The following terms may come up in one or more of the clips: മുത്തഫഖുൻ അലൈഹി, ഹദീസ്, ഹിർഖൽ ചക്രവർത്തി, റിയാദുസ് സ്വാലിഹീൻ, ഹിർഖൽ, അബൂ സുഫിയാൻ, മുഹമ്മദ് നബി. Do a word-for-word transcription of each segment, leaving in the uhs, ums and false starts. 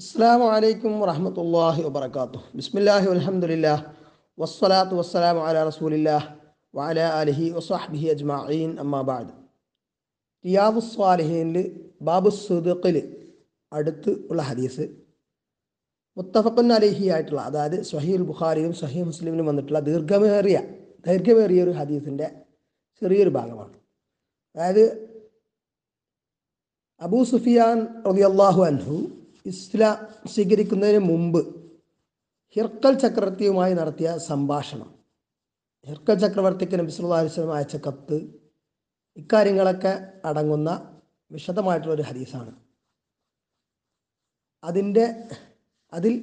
അസ്സലാമു അലൈക്കും വറഹ്മത്തുള്ളാഹി വബറകാതുഹു. ബിസ്മില്ലാഹി വൽഹംദുലില്ലാഹി വസ്സലാത്തു വസ്സലാമു അലാ റസൂലില്ലാഹി വഅലാ ആലിഹി വസഹ്ബിഹി അജ്മഈൻ. അമ്മാ ബഅദ്. റിയാദുസ് സ്വാലിഹീനിൽ ബാബു സുദഖിൽ അടുത്ത് ഉള്ള ഹദീസ് മുത്തഫഖുൻ അലൈഹി ആയിട്ടുള്ള, അതായത് സ്വഹീഹുൽ ബുഖാരിയിലും സ്വഹീഹ് മുസ്ലിമിലും വന്നിട്ടുള്ള ദീർഘമേറിയ ദൈർഘ്യമേറിയ ഒരു ഹദീസിൻ്റെ ചെറിയൊരു ഭാഗമാണ്. അതായത് അബൂ സുഫിയാൻ റളിയല്ലാഹു അൻഹു ഇസ്ലാം സ്വീകരിക്കുന്നതിന് മുമ്പ് ഹിർഖൽ ചക്രവർത്തിയുമായി നടത്തിയ സംഭാഷണം, ഹിർഖൽ ചക്രവർത്തിക്ക് നബി സല്ലല്ലാഹു അലൈഹി വസല്ലം അയച്ച കത്ത്, ഇക്കാര്യങ്ങളൊക്കെ അടങ്ങുന്ന വിശദമായിട്ടുള്ളൊരു ഹദീസാണ്. അതിൻ്റെ അതിൽ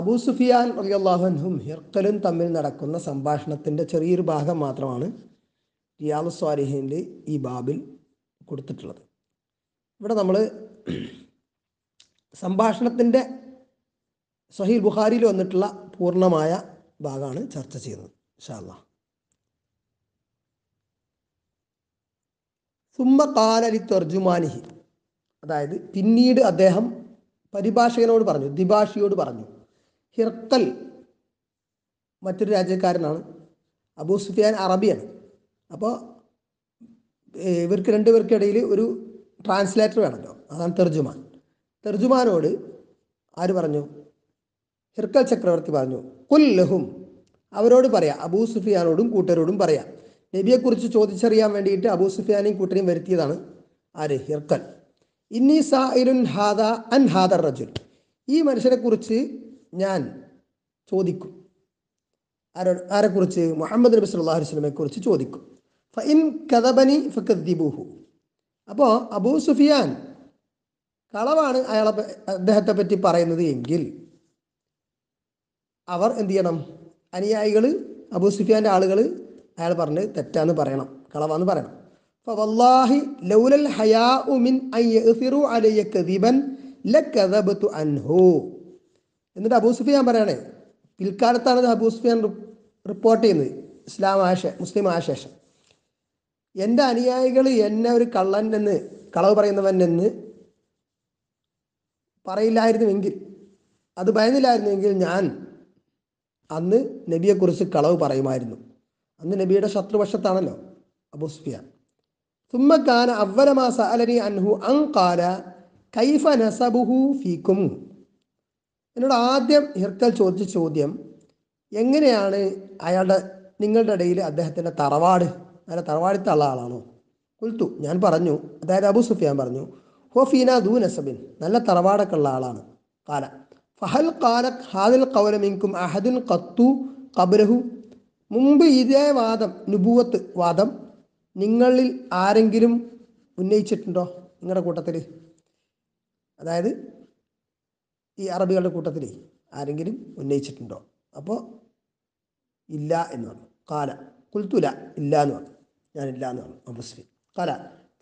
അബൂ സുഫിയാൻ റളിയല്ലാഹു അൻഹും ഹിർഖലും തമ്മിൽ നടക്കുന്ന സംഭാഷണത്തിൻ്റെ ചെറിയൊരു ഭാഗം മാത്രമാണ് റിയാദുസ് സ്വാലിഹീനിൽ ഈ ബാബിൽ കൊടുത്തിട്ടുള്ളത്. ഇവിടെ നമ്മൾ സംഭാഷണത്തിൻ്റെ സ്വഹീഹ് ബുഖാരിയിൽ വന്നിട്ടുള്ള പൂർണ്ണമായ ഭാഗമാണ് ചർച്ച ചെയ്യുന്നത് ഇൻഷാ അല്ലാഹ്. സുമ്മ ഖാല ലി തർജുമാനിഹി, അതായത് പിന്നീട് അദ്ദേഹം പരിഭാഷകനോട് പറഞ്ഞു, ദ്വിഭാഷിയോട് പറഞ്ഞു. ഹിർഖൽ മറ്റൊരു രാജ്യക്കാരനാണ്, അബൂ സുഫിയാൻ അറബിയാണ്. അപ്പോൾ ഇവർക്ക് രണ്ടുപേർക്കിടയിൽ ഒരു ട്രാൻസ്ലേറ്റർ വേണമല്ലോ, അതാണ് തർജുമാൻ. തർജുമാനോട് ആര് പറഞ്ഞു? ഹിർഖൽ ചക്രവർത്തി പറഞ്ഞു. ഖുൽ ലഹും, അവരോട് പറയാം, അബൂ സുഫിയാനോടും കൂട്ടരോടും പറയാം. നബിയെക്കുറിച്ച് ചോദിച്ചറിയാൻ വേണ്ടിയിട്ട് അബൂ സുഫിയാനെയും കൂട്ടരെയും വരുത്തിയതാണ് ആര്? ഹിർഖൽ. ഇന്നി സാഇലുൻ ഹാദ അൻ ഹാദർ റജുൽ, ഈ മനുഷ്യനെക്കുറിച്ച് ഞാൻ ചോദിക്കും. ആരോ ആരെക്കുറിച്ച്? മുഹമ്മദ് നബി സല്ലല്ലാഹു അലൈഹി വസല്ലമയെക്കുറിച്ച് ചോദിക്കും. ഫ ഇൻ കദബനി ഫകദ്ദിബൂഹു, അപ്പോൾ അബൂ സുഫിയാൻ കളവാണ് അയാളെ അദ്ദേഹത്തെ പറ്റി പറയുന്നത് എങ്കിൽ അവർ എന്തു ചെയ്യണം? അനുയായികൾ, അബൂ സുഫിയാൻ്റെ ആളുകൾ അയാൾ പറഞ്ഞ് തെറ്റാന്ന് പറയണം, കളവാന്ന് പറയണം. അപ്പോൾ വല്ലാഹി ലൗലൽ ഹയാഉ മിൻ അൻ യഗ്ഫിറു അലൈയ കദിബൻ ലകദബതു അൻഹു. എന്നിട്ട് അബൂ സുഫിയാൻ പറയണേ, പിൽക്കാലത്താണ് അബൂ സുഫിയാൻ റിപ്പോർട്ട് ചെയ്യുന്നത് ഇസ്ലാം ആയ ശേഷം, മുസ്ലിം ആയ ശേഷം, എൻ്റെ അനുയായികൾ എന്നെ ഒരു കള്ളൻ എന്ന്, കളവ് പറയുന്നവൻ എന്ന് പറയില്ലായിരുന്നുവെങ്കിൽ, അത് ഭയന്നില്ലായിരുന്നുവെങ്കിൽ ഞാൻ അന്ന് നബിയെക്കുറിച്ച് കളവ് പറയുമായിരുന്നു. അന്ന് നബിയുടെ ശത്രുപക്ഷത്താണല്ലോ അബൂ സുഫിയാൻ. സുമ്മ കാന അവ്വലമാ സഅലനി അൻഹു അൻ ഖാല കൈഫ നസബുഹു ഫീകും, എന്നോട് ആദ്യം ഹിർഖൽ ചോദിച്ച ചോദ്യം, എങ്ങനെയാണ് അയാളുടെ നിങ്ങളുടെ ഇടയിൽ അദ്ദേഹത്തിൻ്റെ തറവാട്, അയാളുടെ തറവാടിത്തുള്ള ആളാണോ? കുൽത്തു, ഞാൻ പറഞ്ഞു, അതായത് അബൂ സുഫിയാൻ പറഞ്ഞു, ഹോഫീന ദൂ നസബിൻ, നല്ല തറവാടൊക്കെ ഉള്ള ആളാണ്. കാല ഫഹൽ കാല ഹാദിൽ കൗലമിൻകും അഹദുൻ ഖത്തു ഖബ്രഹു, മുമ്പ് ഇതേ വാദം, നുബുവത്ത് വാദം നിങ്ങളിൽ ആരെങ്കിലും ഉന്നയിച്ചിട്ടുണ്ടോ? നിങ്ങളുടെ കൂട്ടത്തിൽ, അതായത് ഈ അറബികളുടെ കൂട്ടത്തിൽ ആരെങ്കിലും ഉന്നയിച്ചിട്ടുണ്ടോ? അപ്പോൾ ഇല്ല എന്ന് പറഞ്ഞു. കാല കുൽത്തുല, ഇല്ല എന്ന് പറഞ്ഞു, ഞാനില്ല എന്ന് പറഞ്ഞു അബൂ സുഫിയാൻ. കാല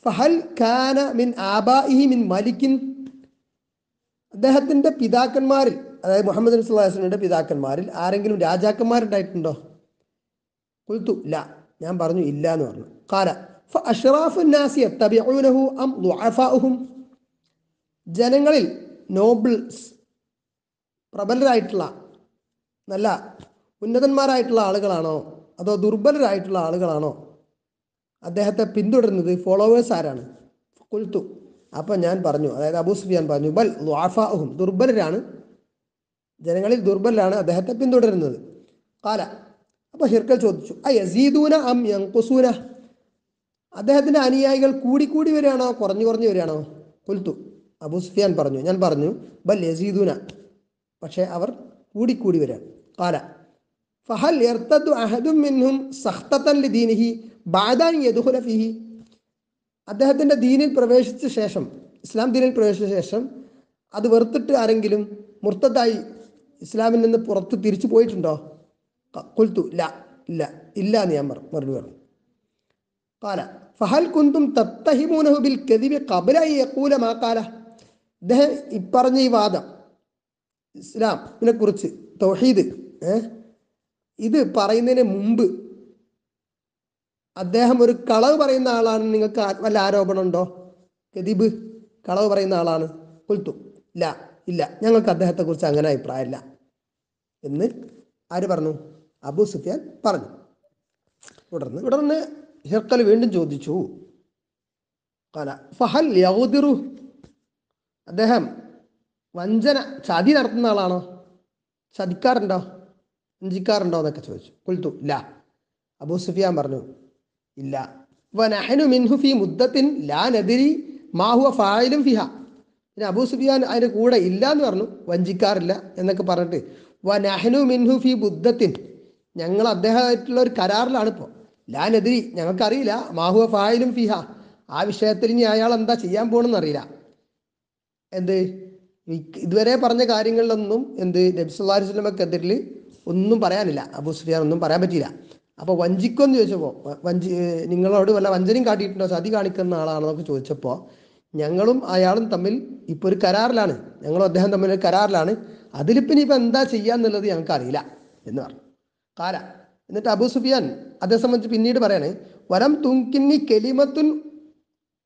ഫഹൽ കാന മിൻ ആബാഇഹി മിൻ മലിക്കിൻ, അദ്ദേഹത്തിൻ്റെ പിതാക്കന്മാരിൽ, അതായത് മുഹമ്മദ് നബി സല്ലല്ലാഹു അലൈഹി വസല്ലമയുടെ പിതാക്കന്മാരിൽ ആരെങ്കിലും രാജാക്കന്മാരുണ്ടായിട്ടുണ്ടോ? ഖുൽതു ലാ, ഞാൻ പറഞ്ഞു ഇല്ല എന്ന് പറഞ്ഞു. ഖാല ഫ അഷ്റാഫുൻ നാസി യത്തബിഊനഹു അം ദുഅഫാഉഹും, ജനങ്ങളിൽ നോബിൾസ്, പ്രബലരായിട്ടുള്ള നല്ല ഉന്നതന്മാരായിട്ടുള്ള ആളുകളാണോ അതോ ദുർബലരായിട്ടുള്ള ആളുകളാണോ അദ്ദേഹത്തെ പിന്തുടരുന്നത്? ഫോളോവേഴ്സ് ആരാണ്? കുൽത്തു, അപ്പം ഞാൻ പറഞ്ഞു, അതായത് അബൂ സുഫിയാൻ പറഞ്ഞു, ബൽ ളുഅഫാഉഹും, ദുർബലരാണ്, ജനങ്ങളിൽ ദുർബലരാണ് അദ്ദേഹത്തെ പിന്തുടരുന്നത്. ഖാല, അപ്പോൾ ഹിർഖൽ ചോദിച്ചു, അ യസീദൂന അം യൻഖുസൂന, അദ്ദേഹത്തിൻ്റെ അനുയായികൾ കൂടിക്കൂടി വരികയാണോ കുറഞ്ഞു കുറഞ്ഞു വരികയാണോ? കുൽത്തു, അബൂ സുഫിയാൻ പറഞ്ഞു, ഞാൻ പറഞ്ഞു, ബൽ യസീദൂന, പക്ഷേ അവർ കൂടിക്കൂടി വരികയാണ്. ഖാല ഫഹൽ യർതദു അഹദും മിൻഹും സഖ്തതൻ ലിദീനിഹി ബഅദൻ യദ്ഖുല ഫീഹി, അദ്ദേഹത്തിൻ്റെ ദീനിൽ പ്രവേശിച്ച ശേഷം, ഇസ്ലാം ദീനിൽ പ്രവേശിച്ച ശേഷം അത് വെറുത്തിട്ട് ആരെങ്കിലും മുർത്തദായി ഇസ്ലാമിൽ നിന്ന് പുറത്ത് തിരിച്ചു പോയിട്ടുണ്ടോ? ഖുൽതു ലാ, ഇല്ല ഇല്ല എന്ന് ഞാൻ മറുപടി പറഞ്ഞു. ഖാല ഫഹൽ കുന്തും തത്തഹിമൂനഹു ബിൽ കദിബി ഖബ്ല അൻ യഖൂല മാ ഖാല, അദ്ദേഹം ഇപ്പറഞ്ഞ ഈ വാദം, ഇസ്ലാമിനെ കുറിച്ച് തൗഹീദ് ഇത് പറയുന്നതിന് മുമ്പ് അദ്ദേഹം ഒരു കളവ് പറയുന്ന ആളാണ്, നിങ്ങൾക്ക് വല്ല ആരോപണമുണ്ടോ? കദിബ്, കളവ് പറയുന്ന ആളാണ്. കുൽത്തു ലാ ഇല്ല, ഞങ്ങൾക്ക് അദ്ദേഹത്തെ കുറിച്ച് അങ്ങനെ അഭിപ്രായമില്ല എന്ന് ആര് പറഞ്ഞു? അബൂ സുഫിയാൻ പറഞ്ഞു. തുടർന്ന് തുടർന്ന് ഹിർഖൽ വീണ്ടും ചോദിച്ചു, ഖാല ഫഹൽ യഗ്ദിറു, അദ്ദേഹം വഞ്ചന ചതി നടത്തുന്ന ആളാണോ, ചതിക്കാറുണ്ടോ, വഞ്ചിക്കാറുണ്ടോ എന്നൊക്കെ ചോദിച്ചു. ഖുൽതു ലാ, അബൂ സുഫിയാൻ പറഞ്ഞു ഇല്ല. വനഹ്നു മിൻഹു ഫീ മുദ്ദത്തിൻ ലാ നദരി മാ ഹുവ ഫായിലും ഫിഹ, പിന്നെ അബൂ സുഫിയാൻ അതിൻ്റെ കൂടെ ഇല്ല എന്ന് പറഞ്ഞു, വഞ്ചിക്കാറില്ല എന്നൊക്കെ പറഞ്ഞിട്ട് വനഹ്നു മിൻഹു ഫീ മുദ്ദത്തിൻ, ഞങ്ങൾ അദ്ദേഹമായിട്ടുള്ള ഒരു കരാറിലാണ് ഇപ്പോൾ, ലാ നദരി ഞങ്ങൾക്കറിയില്ല, മാ ഹുവ ഫായിലും ഫിഹ, ആ വിഷയത്തിൽ ഇനി അയാൾ എന്താ ചെയ്യാൻ പോകണമെന്ന് അറിയില്ല. എന്ത് ഇതുവരെ പറഞ്ഞ കാര്യങ്ങളിലൊന്നും എന്ത് നബി സല്ലല്ലാഹു അലൈഹി വസല്ലമക്കെതിരിൽ ഒന്നും പറയാനില്ല, അബൂ സുഫിയാൻ ഒന്നും പറയാൻ പറ്റിയില്ല. അപ്പോൾ വഞ്ചിക്കുമെന്ന് ചോദിച്ചപ്പോൾ, വഞ്ചി നിങ്ങളോട് വല്ല വഞ്ചനയും കാട്ടിയിട്ടുണ്ടോ, ചതി കാണിക്കുന്ന ആളാണെന്നൊക്കെ ചോദിച്ചപ്പോൾ, ഞങ്ങളും അയാളും തമ്മിൽ ഇപ്പോൾ ഒരു കരാറിലാണ്, ഞങ്ങളും അദ്ദേഹം തമ്മിൽ ഒരു കരാറിലാണ്, അതിലിപ്പം ഇപ്പം എന്താ ചെയ്യാന്നുള്ളത് ഞങ്ങൾക്കറിയില്ല എന്ന് പറഞ്ഞു. കാല എന്നിട്ട് അബൂ സുഫിയാൻ അതേ സംബന്ധിച്ച് പിന്നീട് പറയാണ്, വലം തുംകിന്നി കലിമത്തുൻ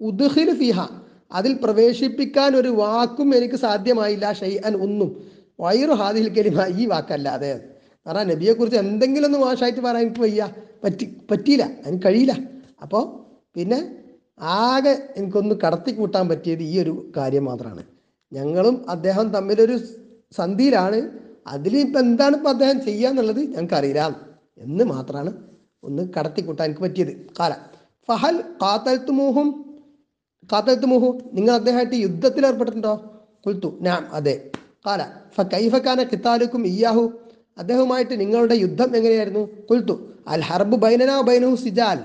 ഉദ്ഖിലു ഫിഹ, അതിൽ പ്രവേശിപ്പിക്കാൻ ഒരു വാക്കും എനിക്ക് സാധ്യമായില്ല, ഷൈഅൻ ഒന്നും, വൈറു ഹാദിൽ കലിമ, ഈ വാക്കല്ലാതെ, കാരണം നബിയെ കുറിച്ച് എന്തെങ്കിലും ഒന്ന് മോശമായിട്ട് പറയാൻ എനിക്ക് വയ്യ, പറ്റി പറ്റിയില്ല എനിക്ക് കഴിയില്ല. അപ്പോൾ പിന്നെ ആകെ എനിക്കൊന്ന് കടത്തി കൂട്ടാൻ പറ്റിയത് ഈ ഒരു കാര്യം മാത്രമാണ്, ഞങ്ങളും അദ്ദേഹം തമ്മിലൊരു സന്ധിയിലാണ്, അതിൽ ഇപ്പം എന്താണ് ഇപ്പം അദ്ദേഹം ചെയ്യുക എന്നുള്ളത് ഞങ്ങൾക്കറിയില്ല എന്ന് മാത്രമാണ് ഒന്ന് കടത്തി കൂട്ടാൻ എനിക്ക് പറ്റിയത്. കാല ഫഹൽ ഖാതൽതുമൂഹും ഖാതൽതുമൂഹു, നിങ്ങൾ അദ്ദേഹമായിട്ട് യുദ്ധത്തിൽ ഏർപ്പെട്ടിട്ടുണ്ടോ? ഖുൽതു നഅം, അതെ. കാല ഫകൈഫ കാന ഖിതാലുകും ഇയ്യാഹു, അദ്ദേഹവുമായിട്ട് നിങ്ങളുടെ യുദ്ധം എങ്ങനെയായിരുന്നു? ഖുൽതു അൽ ഹർബ് ബൈനനാ ബൈനഹു സിജാൽ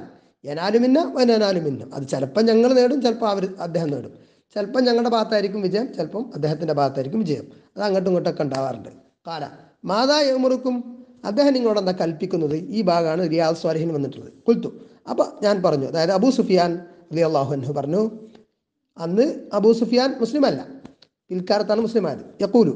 യനാലുമിന്ന വയനാലുമിന്ന, അത് ചിലപ്പം ഞങ്ങൾ നേടും, ചിലപ്പോൾ അവർ അദ്ദേഹം നേടും, ചിലപ്പം ഞങ്ങളുടെ ഭാഗത്തായിരിക്കും വിജയം, ചിലപ്പം അദ്ദേഹത്തിൻ്റെ ഭാഗത്തായിരിക്കും വിജയം, അത് അങ്ങോട്ടും ഇങ്ങോട്ടൊക്കെ ഉണ്ടാവാറുണ്ട്. കാല മാതാ യമുറുക്കും, അദ്ദേഹം നിങ്ങളോട് എന്താ കൽപ്പിക്കുന്നത്, ഈ ഭാഗമാണ് റിയാദ് സ്വാലിഹിന് വന്നിട്ടുള്ളത്. ഖുൽതു, അപ്പോൾ ഞാൻ പറഞ്ഞു, അതായത് അബൂ സുഫിയാൻ റളിയല്ലാഹു അൻഹു പറഞ്ഞു, അന്ന് അബൂ സുഫിയാൻ മുസ്ലിം അല്ല, പിൽക്കാലത്താണ് മുസ്ലിമായത്. യഖൂലു,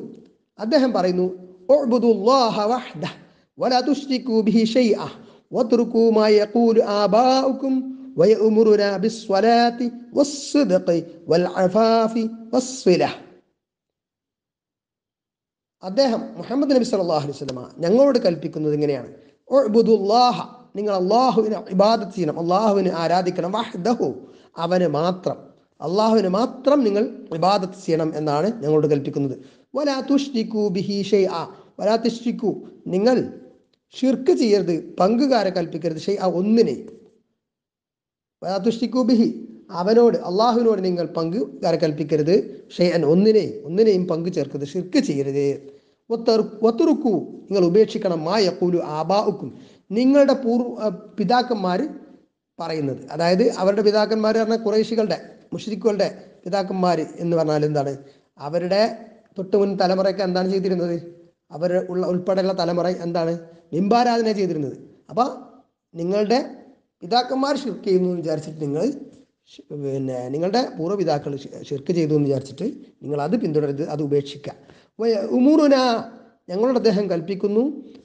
അദ്ദേഹം പറയുന്നു, ഉഅ്ബുദുല്ലാഹ വഹ്ദഹു വലാ തുശ്രികൂ ബിഹി ശൈഅൻ വത്രുകൂ മാ യഖൂലു ആബാഉകും വയഅ്മുറുനാ ബിസ്സലാത്തി വസ്സദഖി വൽഅഫാഫി വസ്സലാഹ. അദ്ദേഹം മുഹമ്മദ് നബി സല്ലല്ലാഹു അലൈഹി വസല്ലമ ഞങ്ങളോട് കൽപ്പിക്കുന്നത് ഇങ്ങനെയാണ്, ഉഅ്ബുദുല്ലാഹ, നിങ്ങൾ അല്ലാഹുവിനെ ഇബാദത്ത് ചെയ്യണം, അല്ലാഹുവിനെ ആരാധിക്കണം, വഹ്ദഹു, അവന് മാത്രം, അള്ളാഹുവിന് മാത്രം നിങ്ങൾ ഇബാദത്ത് ചെയ്യണം എന്നാണ് ഞങ്ങളോട് കൽപ്പിക്കുന്നത്. വലാ തുശ്രികൂ ബിഹി ശൈഅൻ, വലാ തുശ്രികൂ, നിങ്ങൾ ശിർക്ക് ചെയ്യരുത്, പങ്കുകാരെ കൽപ്പിക്കരുത്, ശൈഅൻ ഒന്നിനെ, വലാ തുശ്രികൂ ബിഹി, അവനോട് അള്ളാഹുവിനോട് നിങ്ങൾ പങ്കുകാരെ കൽപ്പിക്കരുത്, ശൈഅൻ ഒന്നിനെ, ഒന്നിനെയും പങ്കു ചേർക്കരുത്, ശിർക്ക് ചെയ്യരുത്. വത്റുകൂ, നിങ്ങൾ ഉപേക്ഷിക്കണം, മാ യഖൂലു ആബാഉക്കും, നിങ്ങളുടെ പൂർവ്വ പിതാക്കന്മാർ പറയുന്നത്, അതായത് അവരുടെ പിതാക്കന്മാർ പറഞ്ഞാൽ ഖുറൈശികളുടെ മുശ്രിക്കുകളുടെ പിതാക്കന്മാർ എന്ന് പറഞ്ഞാൽ എന്താണ്, അവരുടെ തൊട്ട് മുൻ തലമുറയൊക്കെ എന്താണ് ചെയ്തിരുന്നത്, അവർ ഉള്ള ഉൾപ്പെടെയുള്ള തലമുറ എന്താണ് ബിംബാരാധന ചെയ്തിരുന്നത്. അപ്പോൾ നിങ്ങളുടെ പിതാക്കന്മാർ ഷിർക്ക് ചെയ്യുന്നു എന്ന് വിചാരിച്ചിട്ട് നിങ്ങൾ പിന്നെ നിങ്ങളുടെ പൂർവ്വപിതാക്കൾ ഷിർക്ക് ചെയ്തു എന്ന് വിചാരിച്ചിട്ട് നിങ്ങൾ അത് പിന്തുടരുത്, അത് ഉപേക്ഷിക്കുക. ഉമൂറുന, ഞങ്ങളോട് അദ്ദേഹം കൽപ്പിക്കുന്നു,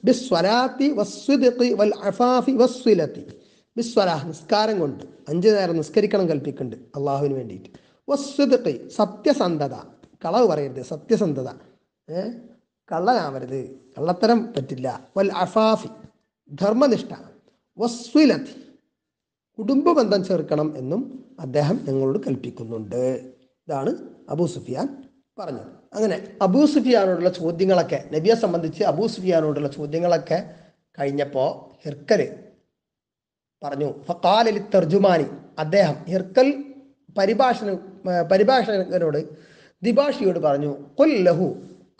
ബിസ്വലാത്തി വസ്സുദഖി വൽ അഫാഫി വസ്വലത്തി, ബിസ്വലാഹ് നിസ്കാരം കൊണ്ട് അഞ്ചു നേരം നിസ്കരിക്കണം കൽപ്പിക്കുന്നുണ്ട് അള്ളാഹുവിന് വേണ്ടിയിട്ട്, വസ്സുദഖി സത്യസന്ധത, കളവ് പറയരുത്, സത്യസന്ധത, ഏഹ് കള്ളനാവരുത്, കള്ളത്തരം പറ്റില്ല, വൽ അഫാഫി ധർമ്മനിഷ്ഠ, വസ്വലത്തി കുടുംബ ബന്ധം ചേർക്കണം എന്നും അദ്ദേഹം ഞങ്ങളോട് കൽപ്പിക്കുന്നുണ്ട്. ഇതാണ് അബൂ സുഫിയാൻ പറഞ്ഞത്. അങ്ങനെ അബൂ സുഫിയാനോടുള്ള ചോദ്യങ്ങളൊക്കെ, നബിയെ സംബന്ധിച്ച് അബൂ സുഫിയാനോടുള്ള ചോദ്യങ്ങളൊക്കെ കഴിഞ്ഞപ്പോൾ ഹിർഖൽ പറഞ്ഞു, ഫഖാല ലി തർജുമാനി, അദ്ദേഹം ഹിർഖൽ പരിഭാഷണ പരിഭാഷകനോട് ദിഭാഷിയോട് പറഞ്ഞു, ഖുൽ ലഹു,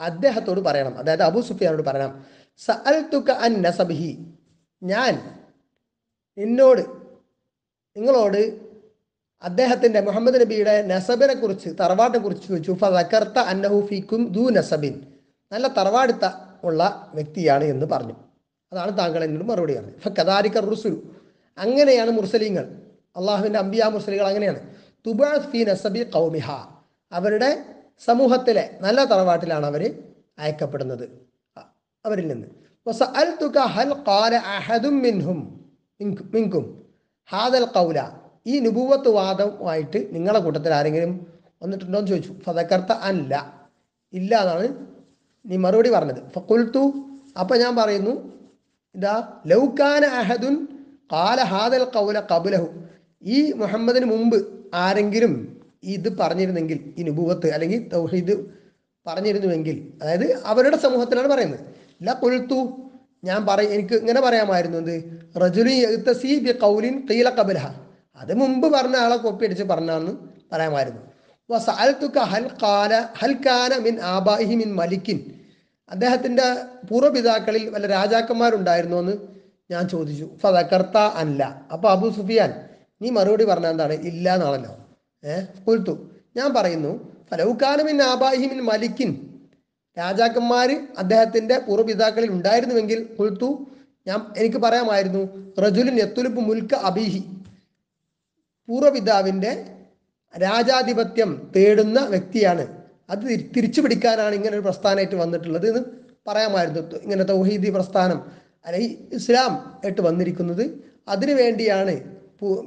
അദ്ദേഹത്തോട് പറയണം, അതായത് അബൂ സുഫിയാനോട് പറയണം, സഅൽതുക അൻ നസബിഹി, ഞാൻ എന്നോട് നിങ്ങളോട് അദ്ദേഹത്തിൻ്റെ മുഹമ്മദ് നബിയുടെ നസബിനെ കുറിച്ച്, തറവാടിനെ കുറിച്ച് ചോദിച്ചു. ഫദകർത അന്നഹു ഫീകും ദു നസബിൻ, നല്ല തറവാടുത്ത ഉള്ള വ്യക്തിയാണ് എന്ന് പറഞ്ഞു, അതാണ് താങ്കൾ എന്നോട് മറുപടി പറഞ്ഞത്. ഫകദാലിക റുസുലു, അങ്ങനെയാണ് മുർസലിങ്ങൾ, അള്ളാഹുവിൻ്റെ അമ്പിയാ മുർസലിങ്ങൾ അങ്ങനെയാണ്, തുബഅസ് ഫീ നസബി ഖൗമിഹ, അവരുടെ സമൂഹത്തിലെ നല്ല തറവാട്ടിലാണ് അവർ അയക്കപ്പെടുന്നത് അവരിൽ നിന്ന്. വസഅൽതുക ഹൽ ഖാല അഹദും മിൻഹും മിൻകും ഹാദൽ ഖൗല, ഈ നുബുവത്ത് വാദവുമായിട്ട് നിങ്ങളുടെ കൂട്ടത്തിൽ ആരെങ്കിലും വന്നിട്ടുണ്ടോ എന്ന് ചോദിച്ചു. ഫദകർത അല്ല, ഇല്ല എന്നാണ് നീ മറുപടി പറഞ്ഞത്. ഫഖുൽതു, അപ്പം ഞാൻ പറയുന്നു, ഇതാ ലൗകാന അഹദുൻ ഖാല ഹാദൽ ഖൗല ഖബ്ലഹു, ഈ മുഹമ്മദിന് മുമ്പ് ആരെങ്കിലും ഇത് പറഞ്ഞിരുന്നെങ്കിൽ, ഈ നുബുവത്ത് അല്ലെങ്കിൽ തൗഹീദ് പറഞ്ഞിരുന്നുവെങ്കിൽ, അതായത് അവരുടെ സമൂഹത്തിലാണ് പറയുന്നത്, ല ഖുൽതു, ഞാൻ പറയും എനിക്ക് ഇങ്ങനെ പറയാമായിരുന്നു, എന്ത് റജുലു യഗ്തസി ബി ഖൗലിൻ ഖീല ഖബ്ലഹ, അത് മുമ്പ് പറഞ്ഞ ആളെ കോപ്പി അടിച്ച് പറഞ്ഞാന്ന് പറയാമായിരുന്നു. വസഅൽതുക ഹൽ ഖാല ഹൽ കാന മിൻ ആബാഇഹി മിൻ മലിക്കിൻ, അദ്ദേഹത്തിൻ്റെ പൂർവ്വപിതാക്കളിൽ വല്ല രാജാക്കന്മാരുണ്ടായിരുന്നോ എന്ന് ഞാൻ ചോദിച്ചു. ഫദകർത അല്ല, അപ്പോൾ അബൂ സുഫിയാൻ നീ മറുപടി പറഞ്ഞ എന്താണ്? ഇല്ല എന്നാണല്ലോ. ഏഹ് കുൽത്തു, ഞാൻ പറയുന്നു, ഫലൗ കാന മിൻ ആബാഇഹി മിൻ മലിക്കിൻ, രാജാക്കന്മാർ അദ്ദേഹത്തിൻ്റെ പൂർവ്വപിതാക്കളിൽ ഉണ്ടായിരുന്നുവെങ്കിൽ കുൽത്തു ഞാൻ എനിക്ക് പറയാമായിരുന്നു, റജുലുൻ യത്തുലുബു മുൽക അബീഹി, പൂർവ്വപിതാവിൻ്റെ രാജാധിപത്യം തേടുന്ന വ്യക്തിയാണ്, അത് തിരിച്ചു പിടിക്കാനാണ് ഇങ്ങനെ ഒരു പ്രസ്ഥാനമായിട്ട് വന്നിട്ടുള്ളത് എന്ന് പറയാമായിരുന്നു. ഇങ്ങനെ തൗഹീദി പ്രസ്ഥാനം അല്ലെങ്കിൽ ഇസ്ലാം ആയിട്ട് വന്നിരിക്കുന്നത് അതിനു വേണ്ടിയാണ്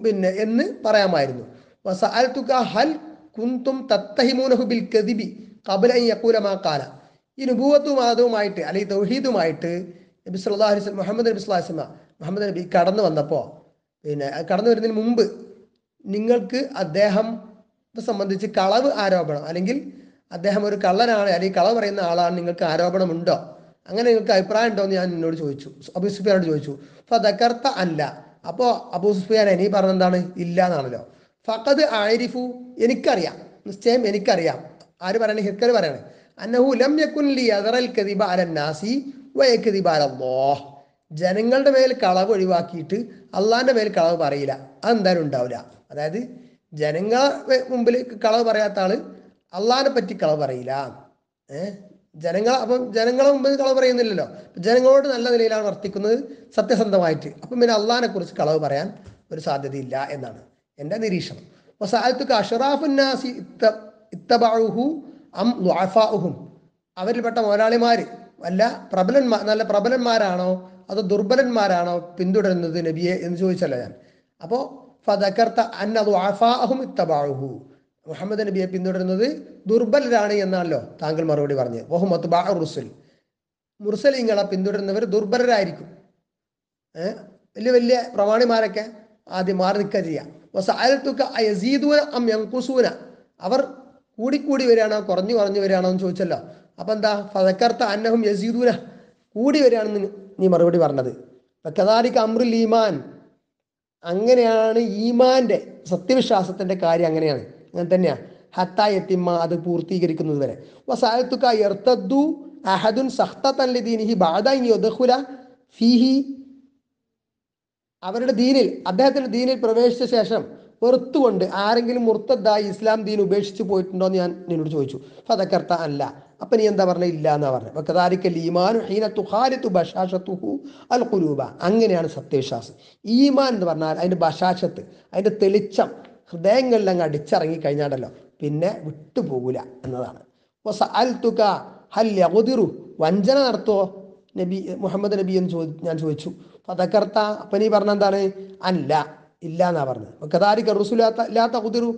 പിന്നെ എന്ന് പറയാമായിരുന്നു. വസഅൽതുക ഹൽ കുന്തും തത്തഹിമൂനഹു ബിൽ കദിബി ഖബ്ല അൻ യഖൂല മാ ഖാല, ഈ നുബുവത്തും ആദവുമായിട്ട് അല്ലെങ്കിൽ തൗഹീദുമായിട്ട് നബി സല്ലല്ലാഹു അലൈഹി വസല്ലം മുഹമ്മദ് നബി സല്ലല്ലാഹു അലൈഹി വസല്ലം മുഹമ്മദ് നബി കടന്നു വന്നപ്പോൾ, പിന്നെ കടന്നു വരുന്നതിന് മുമ്പ് നിങ്ങൾക്ക് അദ്ദേഹം സംബന്ധിച്ച് കളവ് ആരോപണം അല്ലെങ്കിൽ അദ്ദേഹം ഒരു കള്ളനാണ് അല്ലെങ്കിൽ കളവ് പറയുന്ന ആളാണ് നിങ്ങൾക്ക് ആരോപണമുണ്ടോ, അങ്ങനെ നിങ്ങൾക്ക് അഭിപ്രായം ഉണ്ടോ എന്ന് ഞാൻ എന്നോട് ചോദിച്ചു, അബൂ സുഫിയാനോട് ചോദിച്ചു. ഫദകർത അല്ല, അപ്പോൾ അബൂ സുഫിയാൻ ഇനി പറഞ്ഞെന്താണ്? ഇല്ല എന്നാണല്ലോ. ഫഖദ് ആരിഫു, എനിക്കറിയാം, നിശ്ചയം എനിക്കറിയാം, ആര് പറയണേ? ഹിർഖൽ പറയണേ, അന്നഹു ലം യകുൻ ലി യദറൽ കദിബ അലന്നാസി വ യകദിബ അലല്ലാഹ്, ജനങ്ങളുടെ മേൽ കളവ് ഒഴിവാക്കിയിട്ട് അള്ളാഹിൻ്റെ മേൽ കളവ് പറയില്ല, അതെന്തായാലും ഉണ്ടാവില്ല. അതായത് ജനങ്ങളെ മുമ്പിൽ കളവ് പറയാത്ത ആള് അള്ളാഹിനെ പറ്റി കളവ് പറയില്ല. ഏഹ് ജനങ്ങൾ അപ്പം ജനങ്ങളെ മുമ്പിൽ കളവ് പറയുന്നില്ലല്ലോ, ജനങ്ങളോട് നല്ല നിലയിലാണ് വർത്തിക്കുന്നത് സത്യസന്ധമായിട്ട്, അപ്പം പിന്നെ അള്ളാഹിനെ കുറിച്ച് കളവ് പറയാൻ ഒരു സാധ്യതയില്ല എന്നാണ് എൻ്റെ നിരീക്ഷണം. അപ്പോൾ സഅൽതുക അഷ്റാഫുന്നാസി ഇത്തബഉഹു അം ളുഅഫാഉഹും, അവരിൽപ്പെട്ട മുതലാളിമാർ വല്ല പ്രബലന്മാ നല്ല പ്രബലന്മാരാണോ അതോ ദുർബലന്മാരാണോ പിന്തുടരുന്നത് നബിയെ എന്ന് ചോദിച്ചല്ല ഞാൻ. അപ്പോൾ ഫദകർത അന്ന ദുആഫാഅഹും ഇത്തബഉഹു, മുഹമ്മദ് നബിയെ പിന്തുടരുന്നത് ദുർബലരാണ് എന്നാണല്ലോ താങ്കൾ മറുപടി പറഞ്ഞത്. വഹും അത്ബാഉ റുസുൽ, മുർസലിങ്ങളെ പിന്തുടരുന്നവർ ദുർബലരായിരിക്കും, വലിയ വലിയ പ്രമാണിമാരൊക്കെ ആദ്യം മാറി നിൽക്കുക ചെയ്യാം. വസഅൽതുക അയസീദൂന അം യൻഖുസൂന, അവർ കൂടിക്കൂടി വരികയാണോ കുറഞ്ഞു കുറഞ്ഞു വരികയാണോ എന്ന് ചോദിച്ചല്ലോ. അപ്പം എന്താ? ഫദകർത അന്നഹും യസീദൂന, കൂടി വരികയാണെന്ന് നീ മറുപടി പറഞ്ഞത്. കദാലിക അംറുൽ ഈമാൻ, അങ്ങനെയാണ് ഈമാൻ്റെ സത്യവിശ്വാസത്തിൻ്റെ കാര്യം, അങ്ങനെയാണ് അങ്ങനെ തന്നെയാണ്. ഹത്താ യത്തിമ്മ, അത് പൂർത്തീകരിക്കുന്നത് വരെ. വസഅൽതുക യർതദ്ദു അഹദുൻ സഖ്തതൻ ലിദീനിഹി ബഅദ അൻ യദ്ഖുല ഫീഹി, അവരുടെ ദീനിൽ അദ്ദേഹത്തിൻ്റെ ദീനിൽ പ്രവേശിച്ച ശേഷം വെറുത്തുകൊണ്ട് ആരെങ്കിലും മുർത്തദ്ദായി ഇസ്ലാം ദീൻ ഉപേക്ഷിച്ച് പോയിട്ടുണ്ടോ എന്ന് ഞാൻ നിന്നോട് ചോദിച്ചു. ഫദകർത അല്ല, അപ്പം നീ എന്താ പറഞ്ഞത്? ഇല്ല എന്നാണ് പറഞ്ഞത്. വകദാലിക ലീമാനു ഹീന തുഖാലിതു ബശാശതുഹു അൽ ഖുലൂബ, അങ്ങനെയാണ് സത്യവിശ്വാസം. ഈമാൻ എന്ന് പറഞ്ഞാൽ അതിൻ്റെ ബശാശത്ത്, അതിൻ്റെ തെളിച്ചം ഹൃദയങ്ങളിൽ അങ്ങ് അടിച്ചിറങ്ങി കഴിഞ്ഞാണ്ടല്ലോ പിന്നെ വിട്ടുപോകൂല എന്നതാണ്. വസഅൽതുക ഹൽ യഗ്ദിറു, വഞ്ചന നടത്തുമോ നബി മുഹമ്മദ് നബി എന്ന് ചോദി ഞാൻ ചോദിച്ചു. ഫദകർത, അപ്പം നീ പറഞ്ഞ എന്താണ്? അല്ല, ഇല്ല എന്നാണ് പറഞ്ഞത്. വകദാലിക റുസുല ലാ തഖ്ദിറു,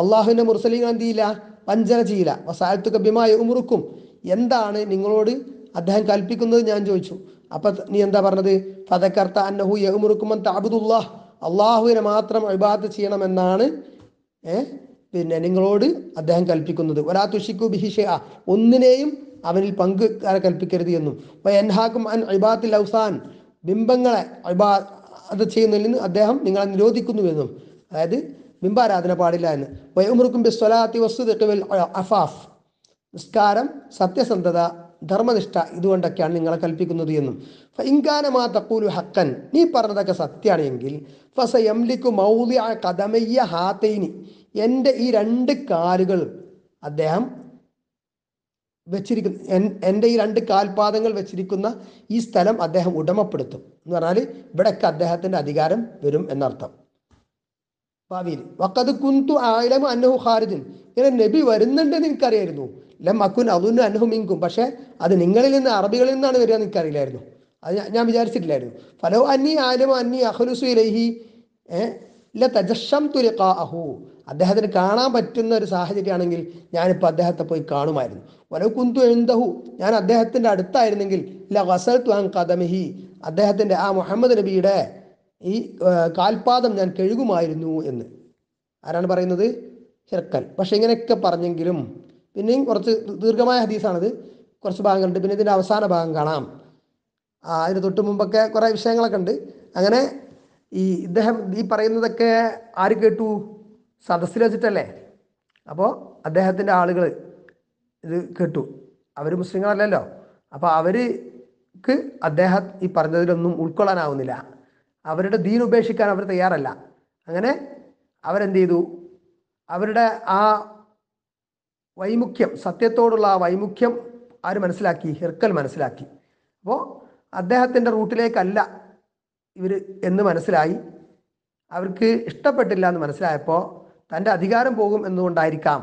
അള്ളാഹുവിൻ്റെ മുർസലിങ്ങൾ എന്ത് ചെയ്യില്ല? വഞ്ചന ചെയ്യില്ല. വസഅൽതുക ബിമാ യഉമുറുക്കും, എന്താണ് നിങ്ങളോട് അദ്ദേഹം കൽപ്പിക്കുന്നത് ഞാൻ ചോദിച്ചു. അപ്പം നീ എന്താ പറഞ്ഞത്? ഫദകർത അന്നഹു യഉമുറുക്കും അൻ തഅബ്ദുല്ലാഹ്, അള്ളാഹുവിനെ മാത്രം ഇബാദത്ത് ചെയ്യണമെന്നാണ് ഏഹ് പിന്നെ നിങ്ങളോട് അദ്ദേഹം കൽപ്പിക്കുന്നത്. വലാ തുശ്രികൂ ബിഹി ശൈഅ, ഒന്നിനെയും അവനിൽ പങ്ക് കൽപ്പിക്കരുത് എന്നും. വയൻഹാകും അൻ ഇബാദത്തിൽ ഔസാൻ, ബിംബങ്ങളെ ഇബാ അത് ചെയ്യുന്നതിൽ നിന്ന് അദ്ദേഹം നിങ്ങളെ നിരോധിക്കുന്നുവെന്നും, അതായത് ബിംബാരാധന പാടില്ല എന്ന്. വയഉമറുക്കും ബിസ്വലാത്തി വസ്സുദ്ഖി വൽ അഫാഫ്, നിസ്കാരം സത്യസന്ധത ധർമ്മനിഷ്ഠ ഇതുകൊണ്ടൊക്കെയാണ് നിങ്ങളെ കൽപ്പിക്കുന്നത് എന്നും. ഫഇൻകാനമാ തഖൂലു ഹഖൻ, നീ പറഞ്ഞതൊക്കെ സത്യമാണെങ്കിൽ ഫസയംലികു മൗദിഅ ഖദമയ്യ ഹാതൈനി, എൻ്റെ ഈ രണ്ട് കാലുകൾ അദ്ദേഹം വെച്ചിരിക്കുന്ന എൻ്റെ ഈ രണ്ട് കാൽപാദങ്ങൾ വെച്ചിരിക്കുന്ന ഈ സ്ഥലം അദ്ദേഹം ഉടമപ്പെടുത്തും എന്ന് പറഞ്ഞാൽ ഇവിടെയൊക്കെ അദ്ദേഹത്തിൻ്റെ അധികാരം വരും എന്നർത്ഥം ഭാവിയിൽ. വഖദ് കുന്തു ആലമു അന്നഹു ഖാരിജൻ, ഇങ്ങനെ നബി വരുന്നുണ്ടെന്ന് എനിക്കറിയായിരുന്നു. ലം അക്കുൻ അതുന്നു അന്നഹുമിങ്കും, പക്ഷേ അത് നിങ്ങളിൽ നിന്ന് അറബികളിൽ നിന്നാണ് വരിക എനിക്കറിയില്ലായിരുന്നു, അത് ഞാൻ വിചാരിച്ചിട്ടില്ലായിരുന്നു. ഫലോ അന്നി ആലമു അന്നി അഖ്ലുസു ഇലൈഹി ല തജശ്ശംതു ലിഖാഅഹു, അദ്ദേഹത്തിന് കാണാൻ പറ്റുന്ന ഒരു സാഹചര്യമാണെങ്കിൽ ഞാനിപ്പോൾ അദ്ദേഹത്തെ പോയി കാണുമായിരുന്നു. വലൗ കുന്തു ഇൻദഹു, ഞാൻ അദ്ദേഹത്തിൻ്റെ അടുത്തായിരുന്നെങ്കിൽ ല ഗസൽതു അൻ ഖദമിഹി, അദ്ദേഹത്തിൻ്റെ ആ മുഹമ്മദ് നബിയുടെ ഈ കാൽപാദം ഞാൻ കഴുകുമായിരുന്നു എന്ന് ആരാണ് പറയുന്നത്? ഹിർഖൽ. പക്ഷെ ഇങ്ങനെയൊക്കെ പറഞ്ഞെങ്കിലും പിന്നെയും കുറച്ച് ദീർഘമായ ഹദീസാണത്, കുറച്ച് ഭാഗങ്ങളുണ്ട്. പിന്നെ ഇതിൻ്റെ അവസാന ഭാഗം കാണാം, അതിന് തൊട്ട് മുമ്പൊക്കെ കുറേ വിഷയങ്ങളൊക്കെ ഉണ്ട്. അങ്ങനെ ഈ ഇദ്ദേഹം ഈ പറയുന്നതൊക്കെ ആര് കേട്ടു? സദസ്സിൽ വെച്ചിട്ടല്ലേ. അപ്പോൾ അദ്ദേഹത്തിൻ്റെ ആളുകൾ ഇത് കേട്ടു, അവർ മുസ്ലിങ്ങളല്ലല്ലോ. അപ്പോൾ അവർക്ക് അദ്ദേഹം ഈ പറഞ്ഞതിലൊന്നും ഉൾക്കൊള്ളാനാവുന്നില്ല, അവരുടെ ദീൻ ഉപേക്ഷിക്കാൻ അവർ തയ്യാറല്ല. അങ്ങനെ അവരെന്ത് ചെയ്തു? അവരുടെ ആ വൈമുഖ്യം, സത്യത്തോടുള്ള ആ വൈമുഖ്യം ആര് മനസ്സിലാക്കി? ഹിർഖൽ മനസ്സിലാക്കി. അപ്പോൾ അദ്ദേഹത്തിൻ്റെ റൂട്ടിലേക്കല്ല ഇവർ എന്ന് മനസ്സിലായി, അവർക്ക് ഇഷ്ടപ്പെട്ടില്ല എന്ന് മനസ്സിലായപ്പോൾ തൻ്റെ അധികാരം പോകും എന്നുകൊണ്ടായിരിക്കാം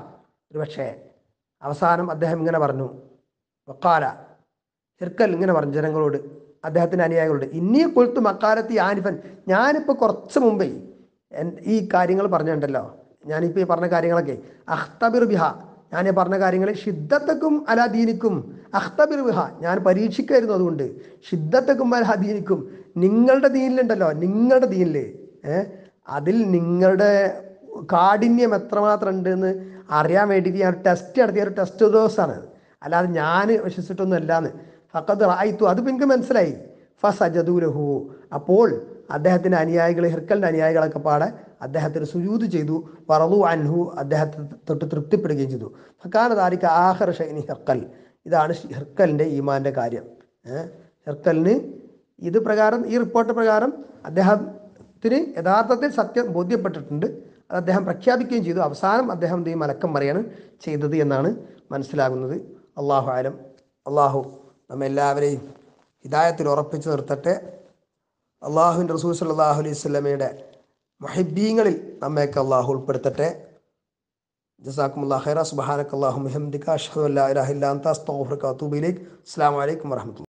ഒരു പക്ഷേ അവസാനം അദ്ദേഹം ഇങ്ങനെ പറഞ്ഞു. വക്കാല ഹിർഖൽ ഇങ്ങനെ പറഞ്ഞു ജനങ്ങളോട്, അദ്ദേഹത്തിൻ്റെ അനുയായികളോട്, ഇന്നീ കൊളുത്ത് മക്കാലത്ത് ആനിഫൻ, ഞാനിപ്പോൾ കുറച്ച് മുമ്പേ ഈ കാര്യങ്ങൾ പറഞ്ഞിട്ടുണ്ടല്ലോ, ഞാനിപ്പോൾ ഈ പറഞ്ഞ കാര്യങ്ങളൊക്കെ അഖ്തബിർ ബിഹ, ഞാൻ ഈ പറഞ്ഞ കാര്യങ്ങൾ ഷിദ്ദത്തക്കും അലാ ദീനിക്കും അഖ്തബിർ ബിഹ, ഞാൻ പരീക്ഷിക്കായിരുന്നു. അതുകൊണ്ട് ഷിദ്ദത്തക്കും അലാ ദീനിക്കും, നിങ്ങളുടെ ദീനിലുണ്ടല്ലോ, നിങ്ങളുടെ ദീനിൽ ഏഹ് അതിൽ നിങ്ങളുടെ കാഠിന്യം എത്രമാത്രം ഉണ്ടെന്ന് അറിയാൻ വേണ്ടിയിട്ട് ഞാൻ ടെസ്റ്റ് നടത്തിയ ഒരു ടെസ്റ്റ് ദിവസമാണ്, അല്ലാതെ ഞാൻ വിശ്വസിച്ചിട്ടൊന്നും അല്ലാന്ന്. ഫഖദ് റഅയ്തു, അത് എനിക്ക് മനസ്സിലായി. ഫസജദു ലഹു, അപ്പോൾ അദ്ദേഹത്തിൻ്റെ അനുയായികൾ, ഹിർഖലിൻ്റെ അനുയായികളൊക്കെ പാടെ അദ്ദേഹത്തിന് സുജൂദ് ചെയ്തു. വറളു അൻഹു, അദ്ദേഹത്തെ തൊട്ട് തൃപ്തിപ്പെടുകയും ചെയ്തു. ഫക്കാന ദാലിക ആഖിറ ഷൈനി ഹിർഖൽ, ഇതാണ് ഹിർഖലിൻ്റെ ഈമാൻ്റെ കാര്യം. ഹിർഖലിന് ഇത് പ്രകാരം, ഈ റിപ്പോർട്ട് പ്രകാരം അദ്ദേഹത്തിന് യഥാർത്ഥത്തിൽ സത്യം ബോധ്യപ്പെട്ടിട്ടുണ്ട്. അത് അദ്ദേഹം പ്രഖ്യാപിക്കുകയും ചെയ്തു. അവസാനം അദ്ദേഹം ഈ മലക്കം മറിയാണ് ചെയ്തത് എന്നാണ് മനസ്സിലാകുന്നത്. അള്ളാഹു ആലം. അള്ളാഹു നമ്മെല്ലാവരെയും ഹിദായത്തിൽ ഉറപ്പിച്ചു നിർത്തട്ടെ. അള്ളാഹുവിൻ്റെ റസൂൽ സല്ലല്ലാഹു അലൈഹി വസല്ലമയുടെ മുഹിബ്ബീങ്ങളിൽ നമ്മയൊക്കെ അള്ളാഹു ഉൾപ്പെടുത്തട്ടെ. ജസാക്കുമുല്ലാഹ് ഖൈറ. സുബ്ഹാനക അല്ലാഹുമ്മ വബിഹംദിക, അശ്ഹദു അല്ലാ ഇലാഹ ഇല്ല അന്ത, അസ്തഗ്ഫിറുക വഅതൂബു ഇലൈക്. അസ്സലാമു അലൈക്കും വറഹ്മത്തുള്ളാഹി.